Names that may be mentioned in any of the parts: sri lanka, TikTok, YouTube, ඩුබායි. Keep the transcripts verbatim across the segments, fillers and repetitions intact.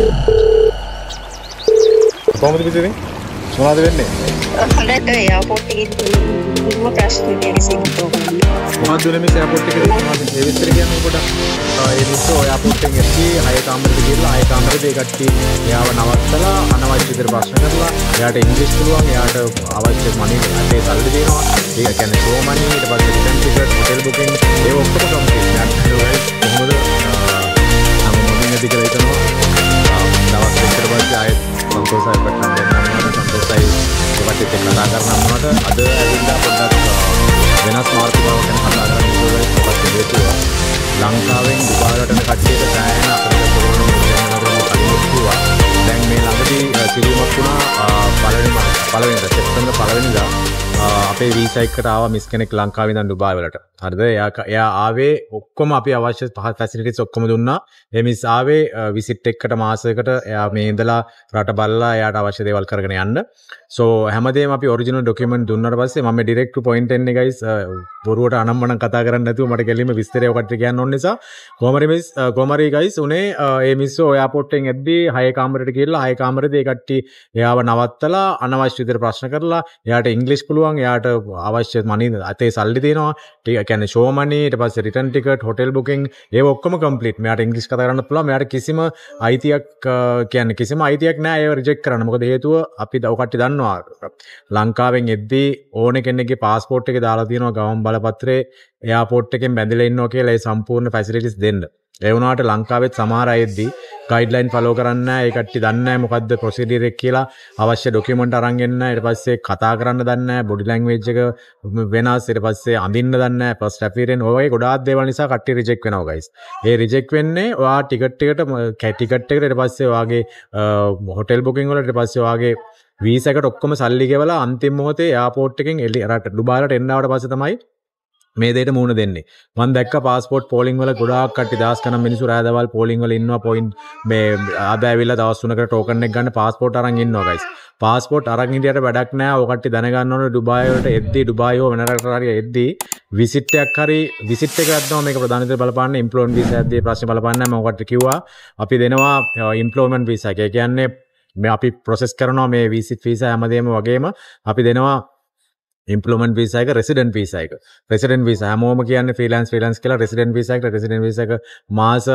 කොහොමද පිටින්? මොනවද වෙන්නේ? හොඳට එයාපෝට් එකේ ඉන්න ප්‍රශ්න විසඳන්න ඕනේ. මොනවද වෙන්නේ මේ එයාපෝට් එකේ? මොනවද ඒ විස්තර කියන්නේ පොඩක්. ඒ නිසා එයාපෝට් එකේ ඉති හය කාමරෙට ගිහලා හය කාමරේ දෙකට්ටි එයාව නවත්තලා අනවශ්‍ය විදිහට ප්‍රශ්න කරලා එයාට ඉංග්‍රීසි පුළුවන් එයාට අවශ්‍ය money රටේ සල්ලි දෙනවා. ඒ කියන්නේ show money ඊට පස්සේ return ticket hotel booking ඒ ඔක්කොම complete කරනවා. මොකද අම මොනින් ඇති කියලා හිතනවා. දවස් දෙකකට පස්සේ ආයෙත් संतोषाई पटना देना संतोषाई जगह से करना करना हमारा अद अविंदा पटना वेनास मार्ग का करना करना इस पर देते हुआ लंका में दोबारा टन काटने का चाहे ना अपने कोरोना में जाने वाले कानून हुआ बैंक में लंबी सीरीज में पुना पालने में पालने का सेक्शन में पालने का अपने वीसा एक करावा मिस्कने के लंका में ना दुबारा वाला टा हर दे या या आवे ओक्कम आपे आवश्यक पहाड़ फैसिलिटीज ओक्कम दुन्ना ये मिस आवे विसिट टेक कटा मासे कटा या में इंदला राटा बाल्ला या आवश्यक देवाल कर गने आंड सो हमारे हम आपे ओरिजिनल डॉक्यूमेंट दुन्ना रबासे हमें डायरेक्ट टू पॉइंट एंड ने गाइस बोरुवटा अनम्मन कथा करन नतु मटे केली में विस्तर ओकट किया नोन निसा कोमरी मिस कोमरी गाइस उन्हें ये मिसो एयरपोर्ट टेंग एद्दी हाय कामरेट केला हाय कामरेट एकट्टी याव नवत्तला अनावश्यक विदिहट प्रश्न करला याट इंग्लिश පුළුවන් याट අවශ්‍ය money අතේ සල්ලි දෙනවා ටික කියන්නේ show money ඊට පස්සේ return ticket hotel booking ඒව ඔක්කොම complete මෙයාට ඉංග්‍රීසි කතා කරන්න පුළුවන් මෙයාට කිසිම අයිතියක් කියන්නේ කිසිම අයිතියක් නැහැ ඒව reject කරන්න මොකද හේතුව අපි දව කට්ටිය දන්නවා ලංකාවෙන් එද්දී ඕන කෙනෙක්ගේ passport එක දාලා තියෙනවා ගමන් බලපත්‍රේ airport එකෙන් බැඳලා ඉන්නවා කියලා ඒ සම්පූර්ණ facilities දෙන්න ඒ වුණාට ලංකාවෙත් සමහර අය එද්දී गाइडलाइन फॉलो කරන්නේ නැහැ ඒ කට්ටිය දන්නේ නැහැ මොකද්ද ප්‍රොසීඩියර් එක කියලා අවශ්‍ය ડોකියුමන්ට් අරන් එන්නේ නැහැ ඊට පස්සේ කතා කරන්න දන්නේ නැහැ බොඩි ලැන්ග්වේජ් එක වෙනස් ඊට පස්සේ අඳින්න දන්නේ නැහැ ෆස්ට් අපියරෙන් ඔය වගේ ගොඩාක් දේවල් නිසා කට්ටිය රිජෙක්ට් වෙනවා ගයිස් ඒ රිජෙක්ට් වෙන්නේ ඔයා ටිකට් එකට ටිකට් එකට ඊට පස්සේ ඔයාගේ හොටෙල් බුකින් වල ඊට පස්සේ ඔයාගේ වීසා එකට ඔක්කොම සල්ලි ගෙවලා අන්තිම මොහොතේ එයාපෝට් එකෙන් එළි රට ඩුබායිලට එන්න ආවට පස්සේ තමයි මේ දෙයට මූණ දෙන්නේ මම දැක්ක પાස්පෝර්ට් පෝලිං වල ගොඩාක් කට්ටි දහස් ගණන් මිනිස්සු රායදවල් පෝලිං වල ඉන්නවා පොයින්ට් මේ ආද ඇවිල්ලා දවස් තුනකට ටෝකන් එක ගන්න પાස්පෝර්ට් අරන් ඉන්නවා guys પાස්පෝර්ට් අරන් ඉඳියට වැඩක් නැහැ ඔය කට්ටි දැනගන්න ඕනේ ඩුබායි වලට එද්දී ඩුබායි හෝ වෙන රටකට හරිය එද්දී විසිට් එකක් හරි විසිට් එකක් ගන්නවා මේක ප්‍රධානතර බලපාන්න එම්ප්ලොයිමන්ට් වීසා එකදී ප්‍රශ්න බලපාන්න නැහැ මම ඔකට කිව්වා අපි දෙනවා එම්ප්ලොයිමන්ට් වීසා එක කියන්නේ මේ අපි process කරනවා මේ විසිට් වීසා හැමදේම වගේම අපි දෙනවා employment visa එක resident visa එක resident visa හැමෝම කියන්නේ freelance freelance කියලා resident visa එකට resident visa එක මාස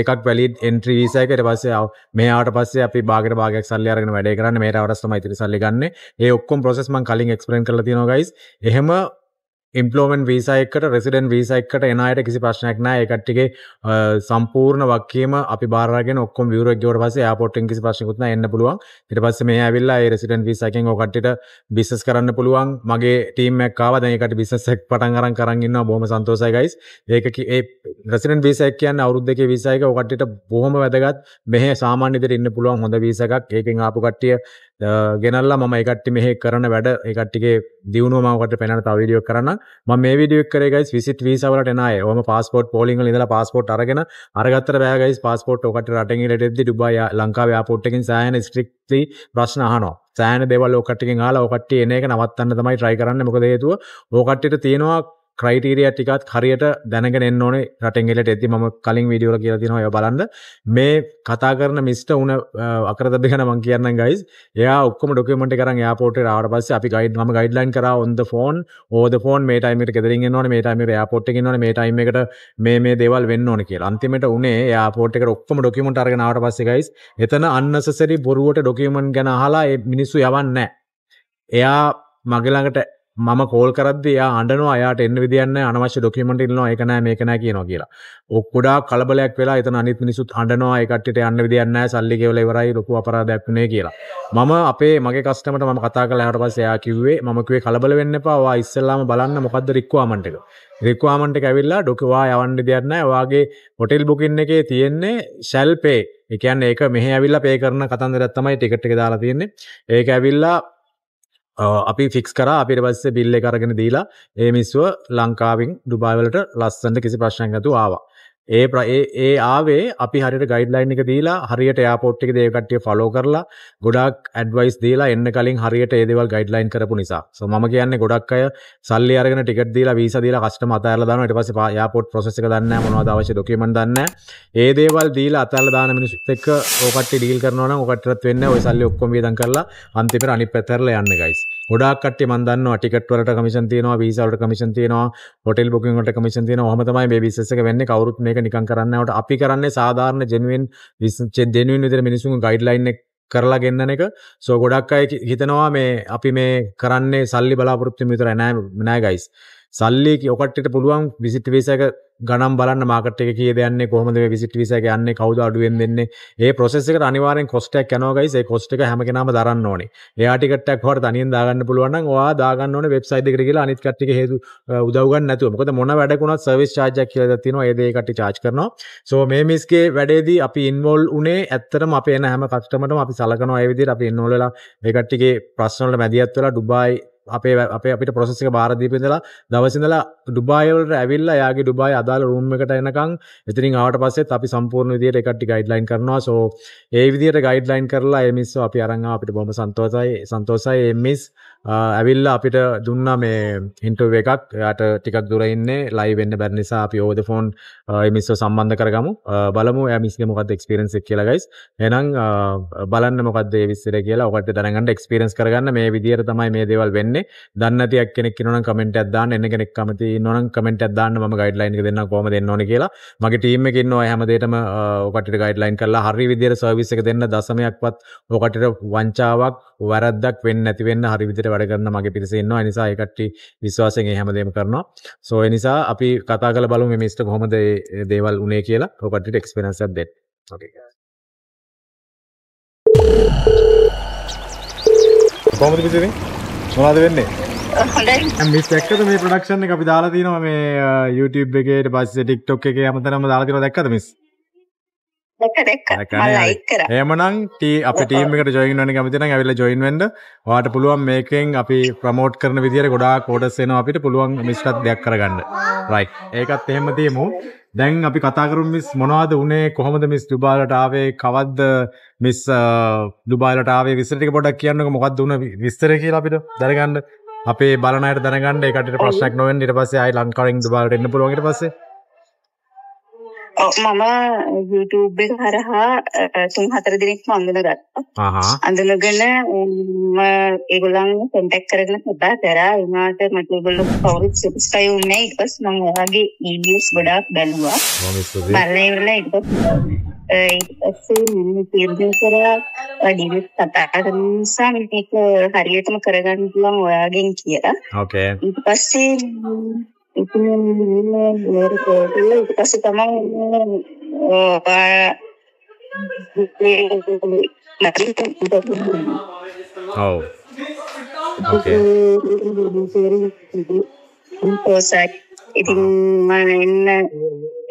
දෙකක් valid entry visa එක ඊට පස්සේ මේ ආවට පස්සේ අපි භාගයට භාගයක් සල්ලි අරගෙන වැඩේ කරන්නේ මේ රවරස් තමයි ඉතින් සල්ලි ගන්න. ඒ ඔක්කොම process මම කලින් explain කරලා තියෙනවා guys. එහෙම employment visa එකට resident visa එකට එන අයට කිසි ප්‍රශ්නයක් නැහැ. ඒ කට්ටියගේ සම්පූර්ණ වක්කීම අපි බාර අරගෙන ඔක්කොම bureau එක ගියවට පස්සේ airport එකෙන් කිසි ප්‍රශ්නකුත් නැහැ එන්න පුළුවන්. ඊට පස්සේ මේ ඇවිල්ලා ඒ resident visa එකෙන් ඔය කට්ටියට business කරන්න පුළුවන්. මගේ team එකක් ආවා. දැන් ඒ කට්ටිය business එක පටන් අරන් කරන් ඉන්නවා. බොහොම සන්තෝෂයි guys. ඒක ඒ resident visa එක කියන්නේ අවුරුදු දෙකේ visa එක ඔය කට්ටියට බොහොම වැදගත්. මෙහෙ සාමාන්‍ය විදිහට ඉන්න පුළුවන් හොඳ visa එකක්. ඒකෙන් ආපු කට්ටිය ගෙනල්ලා මම ඒ කට්ටිය මෙහෙ කරන වැඩ ඒ කට්ටියගේ දිනුවම මම ඔකට පෙන්නන තව වීඩියෝ එකක් කරන්න. මම මේ වීඩියෝ එක කරේ guys visit visa වලට එන අය. ඔහම passport polling වල ඉඳලා passport අරගෙන අරගත්තට බෑ guys passport ඔකට රටෙන් ඉරෙද්දි ඩුබායි ලංකාවේ airport එකෙන් සෑහෙන strictly ප්‍රශ්න අහනවා. සෑහෙන දේවල් ඔකට්ටියකින් අහලා ඔකට්ටිය එන එක නවත්තන්න තමයි try කරන්නේ. මොකද හේතුව ඔකට්ටියට තියෙනවා criteria ටිකත් හරියට දැනගෙන එන්න ඕනේ රටෙන් එලට එද්දි මම කලින් වීඩියෝ වල කියලා තියෙනවා ඒවා බලන්න මේ කතා කරන මිස්ටර් උන අකරතැබ්බ ගැන මම කියන්නම් guys එයා ඔක්කොම ડોකියුමන්ට් එක අරන් එයාපෝට් එකට ආවට පස්සේ අපි ගයිඩ් මම ගයිඩ්ලයින් කරා on the phone over the phone මේ ටයිම් එකට ගෙදරින් එන්න ඕනේ මේ ටයිම් එකට එයාපෝට් එකට එන්න ඕනේ මේ ටයිම් එකට මේ මේ දේවල් වෙන්න ඕනේ කියලා අන්තිමට උනේ එයාපෝට් එකට ඔක්කොම ડોකියුමන්ට් අරගෙන ආවට පස්සේ guys එතන unnecessary බොරුවට ડોකියුමන්ට් ගැන අහලා ඒ මිනිස්සු යවන්නේ නැහැ එයා මගේ ළඟට මම කෝල් කරද්දී එයා අඬනවා එයාට එන්න විදියක් නැහැ අනවශ්‍ය ડોකියුමන්ට් ඉල්ලනවා ඒක නැහැ මේක නැහැ කියනවා කියලා. ඔක් ගොඩාක් කලබලයක් වෙලා එතන අනිත් මිනිස්සුත් අඬනවා ඒ කට්ටියට යන්න විදියක් නැහැ සල්ලි ගෙවලා ඉවරයි ලොකු අපරාධයක් වුණේ කියලා. මම අපේ මගේ කස්ටමර්ට මම කතා කරලා ආවට පස්සේ එයා කිව්වේ මම කිව්වේ කලබල වෙන්න එපා ඔයා ඉස්සෙල්ලාම බලන්න මොකද්ද රික්වයර්මන්ට් එක. රික්වයර්මන්ට් එක ඇවිල්ලා ඩොකිය ඔයා යවන්න දෙයක් නැහැ ඔයාගේ හොටෙල් බුකින් එකේ තියෙන්නේ shall pay. ඒ කියන්නේ ඒක මෙහෙ ඇවිල්ලා pay කරන කතන්දරයක් තමයි ටිකට් එක දාලා තියෙන්නේ. ඒක ඇවිල්ලා අපි ෆික්ස් කරා අපිට පස්සේ බිල් එක අරගෙන දීලා ඒ මිස්සුව ලංකාවෙන් ඩුබායි වලට ලස්සනට කිසි ප්‍රශ්නයක් නැතුව ආවා. ඒ ඒ ආවේ අපි හරියට ගයිඩ්ලයින් එක දීලා හරියට එයාපෝට් එකේදී ඒ කට්ටිය ෆලෝ කරලා ගොඩක් ඇඩ්වයිස් දීලා එන්න කලින් හරියට ඒ දේවල් ගයිඩ්ලයින් කරපු නිසා. සෝ මම කියන්නේ ගොඩක් අය සල්ලි අරගෙන ටිකට් දීලා වීසා දීලා කස්ටම අතහැරලා දානවා. ඊට පස්සේ එයාපෝට් process එක දන්නේ නැහැ, මොනවද අවශ්‍ය ડોකියුමන්ට් දන්නේ නැහැ. ඒ දේවල් දීලා අතහැරලා දාන මිනිස්සුත් එක්ක ඔය කට්ටිය ඩීල් කරනවා නම් ඔය කට්ටියටත් වෙන්නේ ඔය සල්ලි ඔක්කොම වියදම් කරලා අන්තිමට අනිත් පැත්තට ඇරලා යන්න guys. ගොඩක් කට්ටිය මම දන්නවා ටිකට් වලට කමිෂන් තියෙනවා, වීසා වලට කමිෂන් තියෙනවා, හොටෙල් බුකින් වලට කමිෂන් තියෙනවා. ඔහම තමයි මේ බිස්නස් එක වෙන්නේ. කවුරුත් මේ නිකන් කරන්නවට අපි කරන්නේ සාධාරණ ජෙනුයින් ජෙනුයින් විදිහට මිනිසුන්ගේ ගයිඩ්ලයින් එක කරලා ගෙන්නන එක. සෝ ගොඩක් අය හිතනවා මේ අපි මේ කරන්නේ සල්ලි බලාපොරොත්තු වෙන විතරයි. නෑ නෑ ගයිස්, සල්ලි ඔකට්ටියට පුළුවන් විසිට් වීසා එක ගණන් බලන්න, මාකට් එක කීයද යන්නේ, කොහොමද මේ විසිට් වීසා එක යන්නේ, කවුද අඩුවෙන් දෙන්නේ. ඒ process එකට අනිවාර්යෙන් cost එකක් යනවා guys. ඒ cost එක හැම කෙනාම දරන්න ඕනේ. එයා ටිකට් එකක් හොර තනියෙන් දාගන්න පුළුවන් නම් ඔයා දාගන්න ඕනේ වෙබ්සයිට් එකට කියලා අනිත් කට්ටියක හේතු උදව් ගන්න නැතුව. මොකද මොන වැඩක උනත් සර්විස් charge එකක් කියලා දා තියෙනවා. ඒ දේ කට්ටිය charge කරනවා. So මේ මිස්ගේ වැඩේදී අපි involve උනේ ඇත්තටම අපේ එන හැම කස්ටමර්ටම අපි සලකනවා ඒ විදිහට. අපි involve වෙලා මේ කට්ටියගේ ප්‍රශ්න වල මැදිහත් වෙලා ඩුබායි අපේ අපේ අපිට process එක බාර දීපු ඉඳලා දවස් ඉඳලා ඩුබායි වලට ඇවිල්ලා එයාගේ ඩුබායි අදාළ room එකට එනකන් ඉතින් ආවට පස්සෙත් අපි සම්පූර්ණ විදියට ඒ කට්ටිය guideline කරනවා. So ඒ විදියට guideline කරලා ඒ මිස්සෝ අපි අරන් ආව. අපිට බොහොම සන්තෝෂයි සන්තෝෂයි ඒ මිස් ඇවිල්ලා අපිට දුන්නා මේ interview එකක්. එයාට ටිකක් දුර ඉන්නේ live වෙන්න බැරි නිසා අපි over the phone ඒ මිස්සෝ සම්බන්ධ කරගමු. බලමු එයා මිස්ගේ මොකද්ද experience එක කියලා guys. එහෙනම් බලන්න මොකද්ද ඒ විස්තර කියලා. ඔකට දැනගන්න experience කරගන්න. මේ විදියට තමයි මේ දේවල් වෙන්නේ. දන්නති එක් කෙනෙක් ඉන්නවනම් කමෙන්ට් එකක් දාන්න, එන්න කෙනෙක් කැමති ඉන්නවනම් කමෙන්ට් එකක් දාන්න. මම ගයිඩ්ලයින් එක දෙන්න කොහොමද දෙන්න ඕනේ කියලා මගේ ටීම් එකේ ඉන්න ඔය හැමදේටම ඔකටට ගයිඩ්ලයින් කරලා හරි විදියට සර්විස් එක දෙන්න. දශමයක්වත් ඔකටට වංචාවක් වැරද්දක් වෙන්නේ නැති වෙන්න හරි විදියට වැඩ කරන මගේ පිරිස ඉන්නවා. ඒ නිසා ඒ කට්ටිය විශ්වාසයෙන් ඒ හැමදේම කරනවා. සෝ ඒ නිසා අපි කතා කරලා බලමු මේ මිස්ටර් කොහොමද මේ දේවල් උනේ කියලා. ඔකටට එක්ස්පීරියන්ස් එකක් දෙන්න. Okay guys. කොහොමද විදියට මොනවද වෙන්නේ? හොඳයි. මිස් එක්කද මේ ප්‍රොඩක්ෂන් එක අපි දාලා තියෙනවා මේ YouTube එකේ, ඊට පස්සේ TikTok එකේ හැමතැනම දාලා තියෙනවා. දැක්කද මිස්? දැක්ක දැක්ක. මම ලයික් කරා. එහෙමනම් අපේ ටීම් එකට ජොයින් වෙන්න කැමති නම් ඇවිල්ලා ජොයින් වෙන්න. ඔයාට පුළුවන් මේකෙන් අපි ප්‍රොමෝට් කරන විදියට ගොඩාක් ඕඩර්ස් එනවා. අපිට පුළුවන් මිස්ටත් දෙයක් කරගන්න. රයිට්. ඒකත් එහෙම තියමු. දැන් අපි කතා කරමු මිස් මොනවද උනේ, කොහොමද මිස් ඩුබායිලට ආවේ, කවද්ද මිස් ඩුබායිලට ආවේ, විස්තර ටික පොඩ්ඩක් කියන්නකෝ. මොකක්ද උන විස්තර කියලා අපිට දැනගන්න. අපේ බලන අයට දැනගන්න. ඒ කටට ප්‍රශ්නයක් නොවෙන්න. ඊට පස්සේ ආයි ලංකාවෙන් ඩුබායිලට එන්න පුළුවන්. ඊට පස්සේ ඔව් මම YouTube එක හරහා තුන් හතර දිනක් අඳුනගත්තා. ආහා. අඳුනගෙන මම ඒගොල්ලන්ව contact කරගෙන කතා කරා. උනාට මට ඒගොල්ලෝ කවුරුත් සබස්ක්‍රයිබ් වුණේ නැහැ. ඊපස් මම ඔයාගේ videos ගොඩාක් බලුවා. බලලා ඉවරලා ඊපස් ඒකත් මම තීරණය කරා වැඩිවිස් කතා කරන නිසා මේක හරියටම කරගන්න පුළුවන් ඔයාගෙන් කියලා. Okay. ඊට පස්සේ ඉතින් මම වර්කෝටේ ඉස්සෙ තමයි ඔව් ඔකේ ඉන්පෝසක් ඉතින් මම එන්න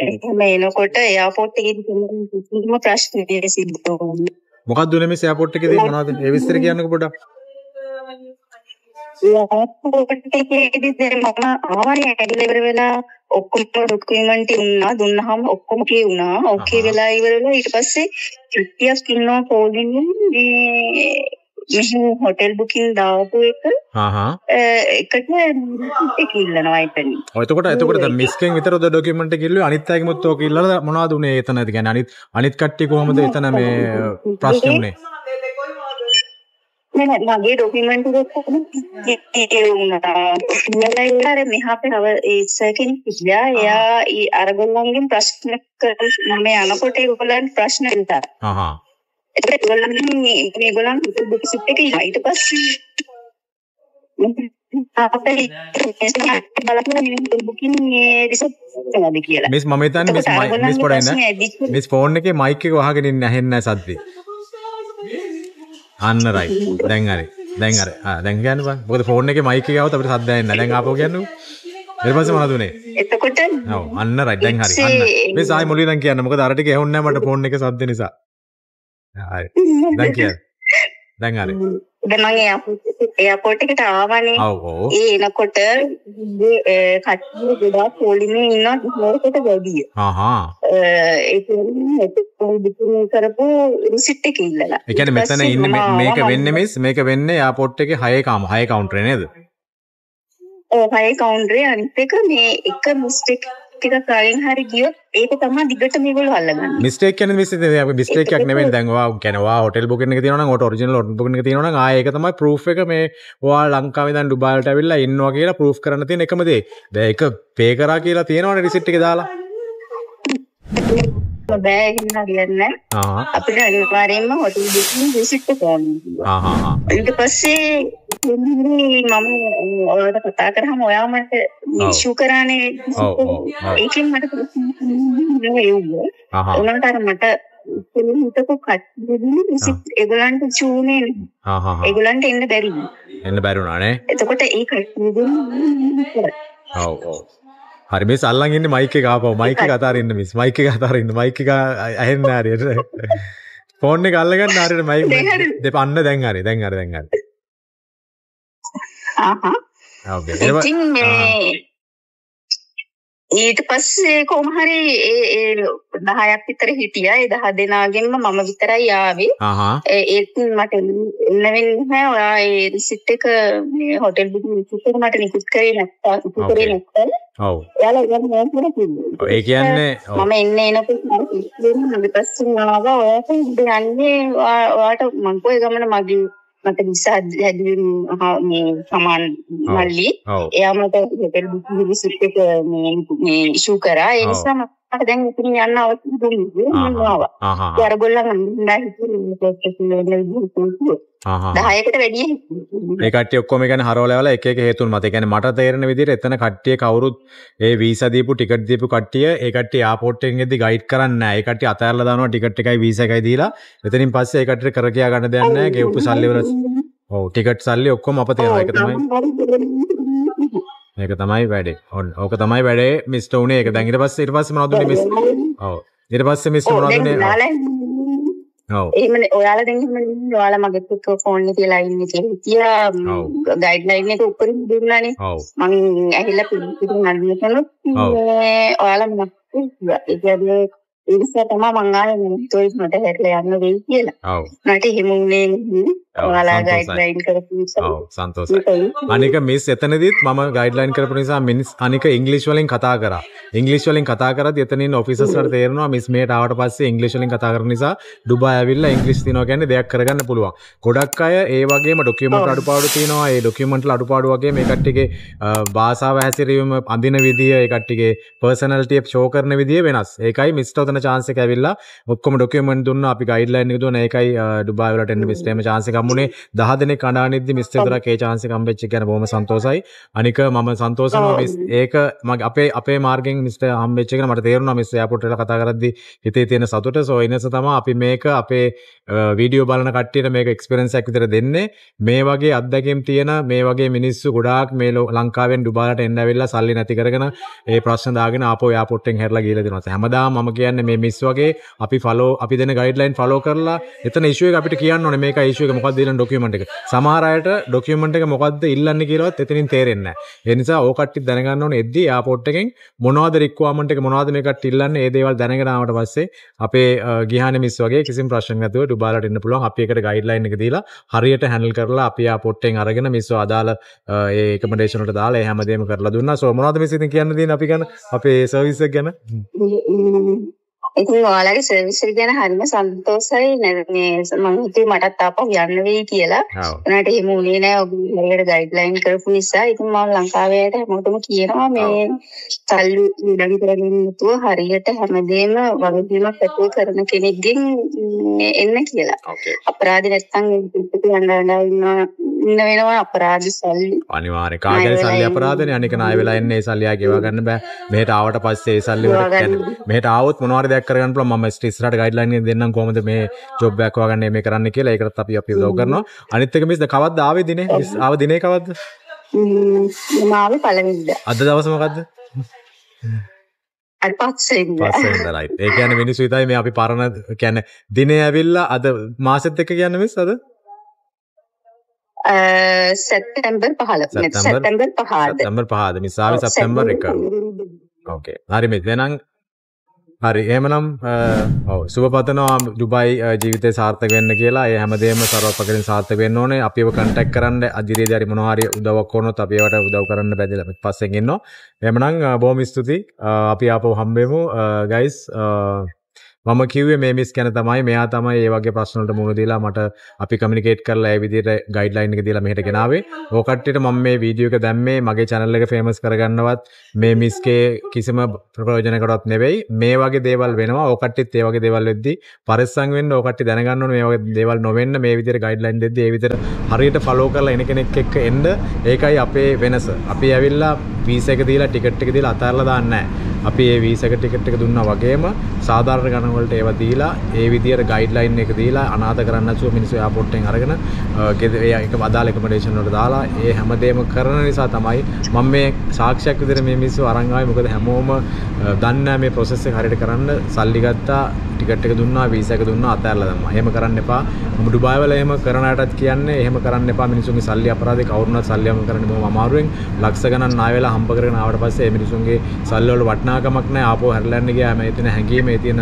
එතනකොට එයාපෝට් එකේදී කිසිම ප්‍රශ්න දෙයක් සිද්ධ වුණා. මොකක්ද උනේ මේ එයාපෝට් එකේදී? මොනවද ඒ විස්තර කියන්නකෝ පොඩ්ඩක්. ඔක්කොම ඩොකියුමන්ට් ඉන්නා දුන්නාම ඔක්කොම කේ වුණා. ඔකේ වෙලා ඉවරලා ඊට පස්සේ ක්‍රිටියස් කින්නවා කෝලින් මේ හොටෙල් බුකින් දාපු එක. හා එකට ටික ඉල්ලනවා එතන. ඔය එතකොට එතකොට දැන් මිස්කෙන් විතරද ඩොකියුමන්ට් එක ඉල්ලුවේ? අනිත් අයගෙමුත් ඕක ඉල්ලලා මොනවද උනේ එතන? ඒ කියන්නේ අනිත් අනිත් කට්ටිය කොහොමද එතන මේ ප්‍රශ්නේ උනේ? නෑ නෑ මගේ ඩොකියුමන්ට් එක ඩිටේල් වුණා. මෙලයි කරේ මෙහා පෙරව ඒ සර්කින් කිව්වා. එයා ඒ අරගොල්ලන්ගෙන් ප්‍රශ්න කරලා මම යනකොට ඒගොල්ලන් ප්‍රශ්න දෙනවා. හා හා. ඒක ඒගොල්ලන් මේගොල්ලන් බුක් සිට් එකේ ඊට පස්සේ අපේ බලන්න නිවෙන් බුකින් රිසර්ච් කරනවාද කියලා. මිස් මම හිතන්නේ මිස් මිස් පොඩ්ඩක් මිස් ෆෝන් එකේ මයික් එක වහගෙන ඉන්න ඇහෙන්නේ නැහැ සද්දේ. අන්න රයි. දැන් හරි. දැන් හරි. ආ දැන් කියන්න බං. මොකද ෆෝන් එකේ මයික් එක આવුත් අපිට සද්ද ඇහෙන්නේ නැහැ. දැන් ආපහු කියන්නකෝ. ඊට පස්සේ මොනවද උනේ? එතකොට ඔව් අන්න රයි. දැන් හරි. අන්න. මේ සායි මුලින් නම් කියන්න. මොකද අර ටික ඇහුන්නේ නැහැ මට ෆෝන් එකේ සද්ද නිසා. හරි. දැන් කියන්න. දැන් හරි. දැන් මම එයාපෝට් එකට ආවනේ. ඔව්. ඒ එනකොට කට්ටිය ගොඩාක් පොලිමේ ඉන්නවා ඉස්මෝකට වැඩි. හාහා. ඒක උදේ කරපු රිසිට් එක ඉල්ලලා. ඒ කියන්නේ මෙතන ඉන්නේ මේක වෙන්නේ මිස් මේක වෙන්නේ එයාපෝට් එකේ හය කාම හය කවුන්ටරේ නේද? ඔව් හය කවුන්ටරේ අනිත් එක මේ එක මිස්ටේක් ටිකක් කලින් හරි ගියොත් ඒක තමයි දිගට මේගොල්ලෝ අල්ලගන්නේ. මිස්ටේක් කියන්නේ මිස් ඒක මිස්ටේක් එකක් නෙමෙයි. දැන් ඔයා කියන්නේ ඔයා හොටෙල් බුකින් එක තියෙනවා නම් ඔයාට ඔරිජිනල් හොටෙල් බුකින් එක තියෙනවා නම් ආයේ ඒක තමයි ප්‍රූෆ් එක මේ ඔයා ලංකාවේ ඉඳන් ඩුබායි වලට ඇවිල්ලා ඉන්නවා කියලා ප්‍රූෆ් කරන්න තියෙන එකම දේ. දැන් ඒක පේ කරා කියලා තියෙනවනේ රිසිට් එක දාලා. බෑ එහෙම හරියන්නේ නැහැ. අපිට අනිවාර්යයෙන්ම හොටෙල් බුකින් රිසිට් එක ඕනේ. ආ ආ ආ. ඊට පස්සේ මම ඔයාලට කතා කරාම ඔයා මට ඉෂු කරානේ. ඔව් ඔව්. ඒකෙන් මට උනන්ට අර මට හිතකෝ කට්ටිය රිසිට් ඒගොල්ලන්ට චූනේ ඒගොල්ලන්ට එන්න බැරි එන්න බැරුණා නේ. එතකොට ඒ කට්ටිය ඔව් ඔව් හරි මිස් අල්ලන් ඉන්නේ මයික් එක ආපහු මයික් එක අතාරින්න මිස් මයික් එක අතාරින්න මයික් එක ඇහෙන්න හරියට ෆෝන් එක අල්ලගන්න හරියට මයික් දෙපන්න දැන් හරි දැන් හරි දැන් හරි ආහා ඔව් ඒක ඊට පස්සේ කොහොම හරි ඒ දහයක් විතර හිටියා. ඒ දහ දෙනාගෙන්ම මම විතරයි ආවේ. ඒත් මට එන්න වෙන්නේ නැහැ. ඔයා ඒ රිසිට් එක මේ හොටෙල් බුකින් රිසිට් එක මට නිකුත් කරේ නැත්තා නිකුත් කරේ නැත්තා. ඔව්. එයාලා ගියම මම කිව්වා. ඒ කියන්නේ මම එන්න එනකොට මම පස්සේ ආවා. ඔයාට යන්නේ ඔයාට මං කොයි ගමන මගේ මට නිසා හැදුවම මේ සමාන මල්ලි එයා මට හොටෙල් බුකින් රිසිට් එක මේ මේ ඉෂු කරා. ඒ නිසා මට දැන් ඉතින් යන්න අවශ්‍ය දුන්නේ මම ආවා. ඒ ගොල්ලන් හඳුනා දහයකට වැඩි මේ කට්ටිය ඔක්කොම ගැන හරවලාවලා එක එක හේතුන් මත. ඒ කියන්නේ මට තේරෙන විදිහට එතන කට්ටිය කවුරුත් ඒ වීසා දීපු ටිකට් දීපු කට්ටිය ඒ කට්ටිය එයාපෝට් එකෙන් එද්දි ගයිඩ් කරන්නේ නැහැ. ඒ කට්ටිය අතහැරලා දානවා ටිකට් එකයි වීසා එකයි දීලා. එතනින් පස්සේ ඒ කට්ටිය කර කියා ගන්න දෙයක් නැහැ. ගෙවපු සල්ලි වල ඔව් ටිකට් සල්ලි ඔක්කොම අප තේරෙනවා. ඒක තමයි ඒක තමයි වැඩේ. ඔන්න ඕක තමයි වැඩේ මිස්ටර් උනේ. ඒක දැන් ඊට පස්සේ ඊට පස්සේ මොනවද උනේ මිස්? ඔව්. ඊට පස්සේ මිස් මොනවද උනේ? එහෙමනේ ඔයාලා දැන් එහෙමනේ ඔයාලා මගේ පුතෝ ෆෝන් එකේ ලයින් එකේ හිටියා ගයිඩ්ලයින් එක උඩින් දුන්නානේ. මම ඇහිලා පිටින් අඳිනකොට ඔයාලා මට ඒකේ ඉස්සර තමයි මං ආයේ මොකටද මට හැරලා යන්න වෙයි කියලා. මට එහෙම උනේ ඔයාලා ගයිඩ්ලයින් කරපු නිසා. ඔව් සන්තෝෂයි. අනික මිස් එතනදිත් මම ගයිඩ්ලයින් කරපු නිසා මිනිස් අනික ඉංග්‍රීසි වලින් කතා කරා. ඉංග්‍රීසි වලින් කතා කරද්දී එතන ඉන්න ඔෆිසර්ස්ලාට තේරෙනවා මිස් මෙහෙට ආවට පස්සේ ඉංග්‍රීසි වලින් කතා කරන නිසා ඩුබායි ඇවිල්ලා ඉංග්‍රීසි දිනවා කියන්නේ දෙයක් කරගන්න පුළුවන්. ගොඩක් අය ඒ වගේම ડોකියුමන්ට් අඩුපාඩු තියෙනවා. ඒ ડોකියුමන්ට් වල අඩුපාඩු වගේ මේ කට්ටියගේ භාෂාව හැසිරීම අඳින විදිය ඒ කට්ටියගේ පර්සනැලිටි ෂෝ කරන විදිය වෙනස්. ඒකයි මිස්ටර් chance එක ඇවිල්ලා ඔක්කොම ඩොකියුමන්ට් දුන්නා. අපි ගයිඩ්ලයින් එක දුන්නා. ඒකයි ඩුබායි වලට එන්න මිස්ටර් එම chance එක හම්බුනේ. දහ දෙනෙක් අඬානිද්දි මිස්ටර් දොරක් ඒ chance එක හම්බෙච්ච එක ගැන බොහොම සන්තෝසයි. අනික මම සන්තෝෂ වෙනවා මිස් ඒක මගේ අපේ අපේ මාර්ගෙන් මිස්ටර් හම්බෙච්ච එක මට තේරුණා. මිස්ටර් එයාපෝට් වල කතා කරද්දි හිතේ තියෙන සතුට. සෝ ඒ නිසා තමයි අපි මේක අපේ වීඩියෝ බලන කට්ටියට මේක එක්ස්පීරියන්ස් එකක් විතර දෙන්නේ. මේ වගේ අත්දැකීම් තියෙන මේ වගේ මිනිස්සු ගොඩාක් මේ ලංකාවෙන් ඩුබායිලට එන්න ඇවිල්ලා සල්ලි නැති කරගෙන ඒ ප්‍රශ්න දාගෙන ආපහු එයාපෝට් එකෙන් හැරලා ගිහලා දෙනවා. හැමදාම මම කියන්නේ මේ මිස් වගේ අපි ෆලෝ අපි දෙන ගයිඩ්ලයින් ෆලෝ කරලා එතන ඉෂුව එක අපිට කියන්න ඕනේ. මේකයි ඉෂුව එක මොකක්ද දෙන ડોකියුමන්ට් එක. සමහර අයට ડોකියුමන්ට් එක මොකක්ද ඉල්ලන්නේ කියලාවත් එතනින් තේරෙන්නේ නැහැ. ඒ නිසා ඕක කට්ටිය දැනගන්න ඕනේ. එද්දී එයාපෝට් එකෙන් මොනවද රික්වයර්මන්ට් එක මොනවද මේ කට්ටිය ඉල්ලන්නේ. ඒ දේවල් දැනගෙන ආවට පස්සේ අපේ ගිහානේ මිස් වගේ කිසිම ප්‍රශ්නයක් නැතුව ඩුබායිලට එන්න පුළුවන්. අපි එකට ගයිඩ්ලයින් එක දීලා හරියට හැන්ඩල් කරලා අපි එයාපෝට් එකෙන් අරගෙන මිස්ව අදාළ ඒ එකමඩේෂන් වලට දාලා ඒ හැමදේම කරලා දුන්නා. සෝ මොනවද මිස් ඉතින් කියන්න දෙන්නේ අපි ගැන අපේ සර්විස් එක ගැන? ඉතින් ඔයාලගේ සර්විස් එක ගැන හරිම සන්තෝෂයි. මේ මම හිතුවේ මටත් ආපහු යන්න වෙයි කියලා. ඒකට එහෙම උනේ නෑ. ඔයගොල්ලෝ හරියට ගයිඩ්ලයින් කරපු නිසා. ඉතින් මම ලංකාවට හැමෝටම කියනවා මේ සල්ලි ඉඳන් කරගෙන නැතුව හරියට හැමදේම වගකීමක් ඇතුව කරන කෙනෙක්ගෙන් එන්න කියලා. අපරාධ නැත්තම් ඉතින් යන්න යනවා ඉන්න වෙනවා. අපරාධ සල්ලි අනිවාර්යයෙන් කාගේ සල්ලි අපරාධනේ. අනික ණය වෙලා එන්නේ ඒ සල්ලි ආ ගෙවා ගන්න බෑ. මෙහෙට ආවට පස්සේ ඒ සල්ලි වලට කියන්නේ මෙහෙට ආවොත් මොනවාරි දෙයක් කරගන්න පුළුවන්. මම ඉස්ටි ඉස්සරහට ගයිඩ්ලයින් එක දෙන්නම් කොහොමද මේ ජොබ් එකක් හොයාගන්නේ මේ කරන්න කියලා. ඒකටත් අපි අපි උදව් කරනවා. අනිත් එක මිස් කවද්ද ආවේ දිනේ? මිස් ආව දිනේ කවද්ද? මම ආවේ පළවෙනිදා. අද දවස මොකද්ද? අර පස්සෙන්ද. පස්සෙන්ද right. ඒ කියන්නේ මිනිස්සු හිතයි මේ අපි පරණ කියන්නේ දිනේ ඇවිල්ලා අද මාසෙත් එක කියන්නේ මිස් අද සැප්තැම්බර් 15 සැප්තැම්බර් 5ද සැප්තැම්බර් 5ද මිසාවේ සැප්තැම්බර් 1 ඕකේ හරි මෙතනනම් හරි එහෙමනම් ඔව් සුබපතනවා ඩුබයි ජීවිතේ සාර්ථක වෙන්න කියලා ඒ හැමදේම ਸਰවපකලින් සාර්ථක වෙන්න ඕනේ අපිව කන්ටැක්ට් කරන්න අධිරේදී හරි මොනවා හරි උදව්වක් කරනොත් අපි ඒවට උදව් කරන්න බැදලා අපි පස්සෙන් ඉන්නවා එහෙමනම් බොහොම ස්තුතියි අපි ආපහු හම්බෙමු ගයිස් මම කිව්වේ මේ මිස් ගැන තමයි මෙයා තමයි මේ වගේ ප්‍රශ්න වලට මුහුණ දීලා මට අපි කමියුනිකේට් කරලා ඒ විදිහට ගයිඩ්ලයින් එක දීලා මෙහෙට ගෙනාවේ. ඔය කට්ටියට මම මේ වීඩියෝ එක දැම්මේ මගේ channel එක famous කරගන්නවත් මේ මිස්ගේ කිසිම ප්‍රයෝජනයකටවත් නෙවෙයි. මේ වගේ දේවල් වෙනවා. ඔය කට්ටියත් ඒ වගේ දේවල් වෙද්දී පරිස්සම් වෙන්න. ඔය කට්ටිය දැනගන්න ඕනේ මේ වගේ දේවල් නොවෙන්න මේ විදිහට ගයිඩ්ලයින් දෙද්දී ඒ විදිහට හරියට follow කරලා එන කෙනෙක් එක්ක එන්න. ඒකයි අපේ වෙනස. අපි ඇවිල්ලා visa එක දීලා ticket එක දීලා අතාරලා දාන්නේ නැහැ. අපි මේ visa එක ticket එක දුන්නා වගේම සාමාන්‍ය ගණන් වලට ඒවා දීලා ඒ විදියට ගයිඩ්ලයින් එක දීලා අනාථ කරන්න නැතුව මිනිස්සු එයාපෝට් එකෙන් අරගෙන ඒක අදාළ එකමඩේෂන් වලට දාලා ඒ හැමදේම කරන නිසා තමයි මම මේ සාක්ෂියක් විදියට මේ මිනිස්සු අරන් ආවේ මොකද හැමෝම දන්නේ නැහැ මේ process එක හරියට කරන්න සල්ලි ගත්තා ටිකට් එක දුන්නා වීසා එක දුන්නා අතහැරලා දැම්මා. එහෙම කරන්න එපා. මම ඩුබායි වල එහෙම කරන අයටත් කියන්නේ එහෙම කරන්න එපා මිනිස්සුන්ගේ සල්ලි අපරාධේ කවුරුනත් සල්ලිම කරන්න බොහොම අමාරුවෙන් ලක්ෂ ගණන් ආය වෙලා හම්බ කරගෙන ආවට පස්සේ මේ මිනිස්සුන්ගේ සල්ලි වල වටිනාකමක් නැහැ ආපෝ හැරලන්න ගියා මේ තියෙන හැංගීමේ තියෙන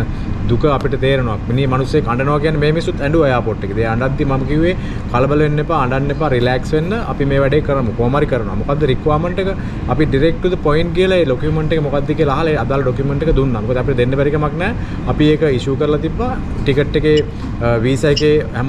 දුක අපිට තේරෙනවා. මිනිහ මිනිස්සේ කඩනවා කියන්නේ මේ මිනිස්සුත් ඇඬුවා එයාපෝට් එකේ. ඒ අඬද්දි මම කිව්වේ කලබල වෙන්න එපා, අඬන්න එපා, රිලැක්ස් වෙන්න. අපි මේ වැඩේ කරමු. කොහොම හරි කරනවා. මොකද්ද රික්වයර්මන්ට් එක? අපි ඩිරෙක්ට් ටු ද පොයින්ට් කියලා ඒ ડોකියුමන්ට් එක මොකද්ද කියලා අහලා අදාළ ડોකියුමන්ට් එක දුන්නා. මොකද අපිට දෙන්න බැරි කමක් නැහැ. අපි ඒක ඉෂුව කරලා තිබ්බා. ටිකට් එකේ වීසා එකේ හැම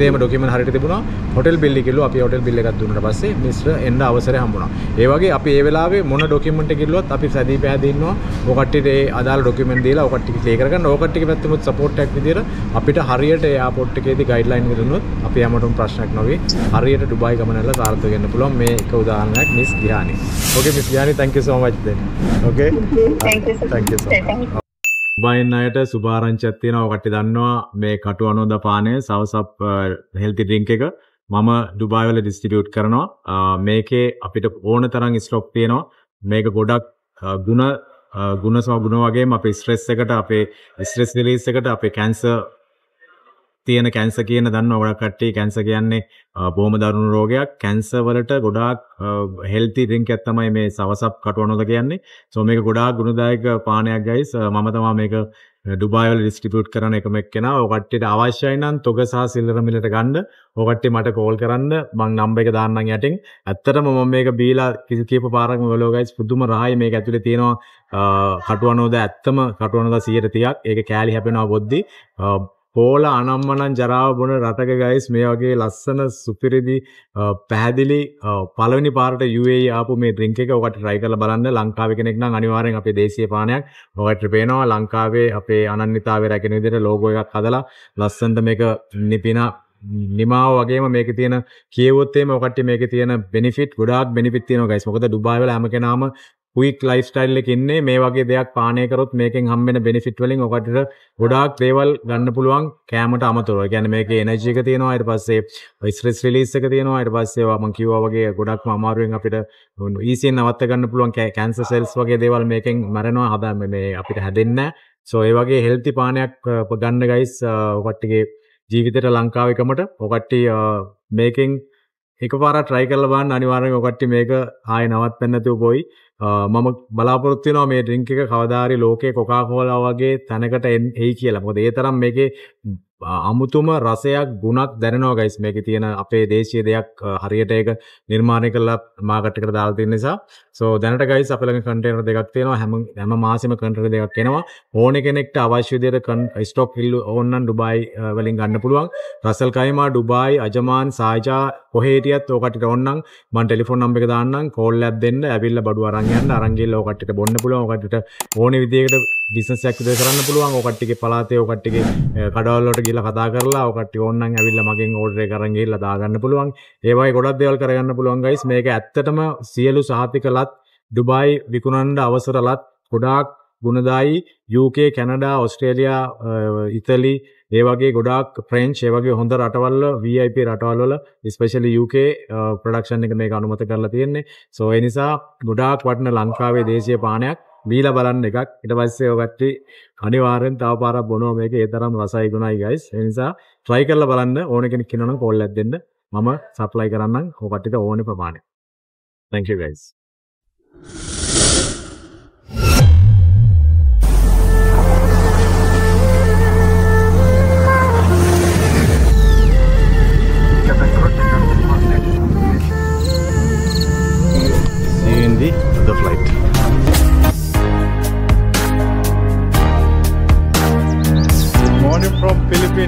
දෙයක්ම ડોකියුමන්ට් හරියට තිබුණා. හොටෙල් බිල් එක කිව්වා. අපි හොටෙල් බිල් එකක් දුන්නාට පස්සේ මිස්ටර් එන්න අවසරය හම්බුණා. ඒ වගේ අපි ඒ වෙලාවේ මොන ડોකියුමන්ට් එක කිව්වත් අපි සැදී පැහැදී ඉන්නවා. ඔය කට්ටියට ඒ අදාළ ડોකියුමන්ට් දීලා ඔය කට්ටිය ක්ලියර් කරගන්න. ඔය කට්ටිය පැත්තෙමුත් සපෝට් එකක් විදියට අපිට හරියට එයාපෝට් එකේදී ගයිඩ්ලයින් එක දුන්නොත් අපි හැමෝටම ප්‍රශ්නයක් නොවේ හරියට ඩුබායි ගමනල්ලා සාර්ථක වෙන්න පුළුවන් මේ එක උදාහරණයක් miss Dhani. Okay miss Dhani thank you so much then. Okay thank you thank you so much. ඩුබායින් අයට සුබ ආරංචියක් තියෙනවා. ඔය කට්ටිය දන්නවා මේ කටු අනෝදා පානය සවසප් හෙල්ති ඩ්‍රින්ක් එක මම ඩුබායි වල ඩිස්ට්‍රිබියුට් කරනවා. මේකේ අපිට ඕන තරම් ස්ටොක් තියෙනවා. මේක ගොඩක් ගුණ ගුණ සහ ගුණ වගේම අපේ ස්ට්‍රෙස් එකට අපේ ස්ට්‍රෙස් රිලීස් එකට අපේ කැන්සර් තියෙන කැන්සර් කියන දන්නවා ගොඩක් කට්ටිය කැන්සර් කියන්නේ බොහොම දරුණු රෝගයක්. කැන්සර් වලට ගොඩාක් හෙල්ති ඩ්‍රින්ක් එකක් තමයි මේ සවසප් කටුවනෝද කියන්නේ. සෝ මේක ගොඩාක් ගුණදායක පානයක් ගයිස්. මම තමයි මේක ඩුබායි වල ඩිස්ට්‍රිබියුට් කරන එකම එක්කෙනා. ඔය කට්ටියට අවශ්‍යයි නම් තොග සහ සිල්වර් මිලට ගන්න. ඔය කට්ටිය මට කෝල් කරන්න. මං නම්බර් එක දාන්නම් යටින්. ඇත්තටම මම මේක බීලා කිසි කීප පාරක්ම වලෝ ගයිස් පුදුම රහයි මේක ඇතුලේ තියෙනවා කටුවනෝද ඇත්තම කටුවනෝද එකසීය තිහක්. ඒක කෑලි හැපෙනවා බොද්දි. පෝල අනම්මනම් ජරාව බොන රටක ගයිස් මේ වගේ ලස්සන සුපිරිදි පැහැදිලි පළවෙනි පාරට යූ ඒ ඊ ආපු මේ ඩ්‍රින්ක් එක ඔකට try කරලා බලන්න. ලංකාවේ කෙනෙක් නම් අනිවාර්යෙන් අපේ දේශීය පානයක් ඔකට පේනවා. ලංකාවේ අපේ අනන්‍යතාවය රැකෙන විදිහට ලෝගෝ එකක් හදලා ලස්සනට මේක නිපිනා නිමාව වගේම මේකේ තියෙන කියවොත් එimhe ඔකට මේකේ තියෙන benefit ගොඩාක් benefit තියෙනවා ගයිස්. මොකද ඩුබායි වල හැම කෙනාම ක්වික් ලයිෆ් ස්ටයිල් එකක ඉන්නේ. මේ වගේ දෙයක් පානය කරොත් මේකෙන් හම්බෙන බෙනිෆිට් වලින් ඔකට ගොඩාක් දේවල් ගන්න පුළුවන් කෑමට අමතරව. ඒ කියන්නේ මේකේ එනර්ජි එක තියෙනවා. ඊට පස්සේ ස්ට්‍රෙස් රිලීස් එක තියෙනවා. ඊට පස්සේ මම කිව්වා වගේ ගොඩක්ම අමාරුවෙන් අපිට ඊසියෙන් නවත්ත ගන්න පුළුවන් කැන්සර් සෙල්ස් වගේ දේවල් මේකෙන් මරනවා. හදා මේ අපිට හැදෙන්නේ නැහැ. සෝ ඒ වගේ හෙල්ති පානයක් ගන්න ගයිස් ඔකටගේ ජීවිතේට ලංකාවේකමට ඔකට මේකෙන් එකපාරක් try කරලා බලන්න. අනිවාර්යෙන් ඔකට මේක ආයෙ නවත්තන්න නැතුව පොයි. මම බලාපොරොත්තු වෙනවා මේ ඩ්‍රින්ක් එක කවදා හරි ලෝකේ කොකා කෝලා වගේ තැනකට එයි කියලා. මොකද ඒ තරම් මේකේ අමුතුම රසයක් ගුණක් දැනෙනවා ගයිස්. මේකේ තියෙන අපේ දේශීය දෙයක් හරියට ඒක නිර්මාණය කරලා මාකට් එකට දාලා තියෙන නිසා. සෝ දැනට ගයිස් අපේ ළඟ කන්ටේනර් දෙකක් තියෙනවා. හැම හැම මාසෙම කන්ටේනර් දෙකක් එනවා. ඕන කෙනෙක්ට අවශ්‍ය විදිහට ස්ටොක් ඕන නම් ඩුබායි වලින් ගන්න පුළුවන්. රසල් කයිමා ඩුබායි අජමාන් සාජා කොහේ හිටියත් ඕකට ඕන නම් මම ටෙලිෆෝන් නම්බර් එක දාන්නම්. කෝල් ලැබ් දෙන්න. ඇවිල්ලා බඩු අරන් යන්න. අරන් ගිහලා ඔකටට බොන්න පුළුවන්. ඔකටට ඕනේ විදිහකට බිස්නස් එකක් විදිහට කරන්න පුළුවන්. ඔකටගේ පළාතේ ඔකටගේ කඩවල වලට ලා කතා කරලා ඔකට ඕන්නම් ඇවිල්ලා මගෙන් ඕඩර් එක අරන් ගිහලා දාගන්න පුළුවන්. ඒ වගේ ගොඩක් දේවල් කරගන්න පුළුවන් ගයිස්. මේක ඇත්තටම සියලු සහතිකලත් ඩුබායි විකුණන්න අවසරලත් ගොඩාක් ගුණදායි. යූ කේ, කැනඩා, ඕස්ට්‍රේලියා, ඉතාලි ඒ වගේ ගොඩාක් ෆ්‍රෙන්ච් ඒ වගේ හොඳ රටවල් වල වී ආයි පී රටවල් වල ස්පෙෂලි යූ කේ ප්‍රොඩක්ෂන් එක මේක අනුමත කරලා තියෙන්නේ. සෝ ඒ නිසා ගොඩාක් වටින ලංකාවේ දේශීය පානයක් බීලා බලන්න එකක්. ඊට පස්සේ ඔයගොල්ලෝ අනිවාර්යෙන් තව පාරක් බොනවා. මේක ඒ තරම් රසයි ගුණයි ගයිස්. ඒ නිසා try කරලා බලන්න. ඕන කෙනෙක් ඉන්නවනම් කෝල් එකක් දෙන්න. මම සප්ලයි කරන්නම් ඔය කට්ටියට ඕනේ ප්‍රමාණය. Thank you guys.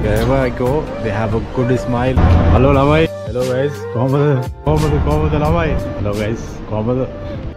Wherever I go, they have a good smile. Hello, Lamai. Hello, guys. Hello, guys. Hello, guys.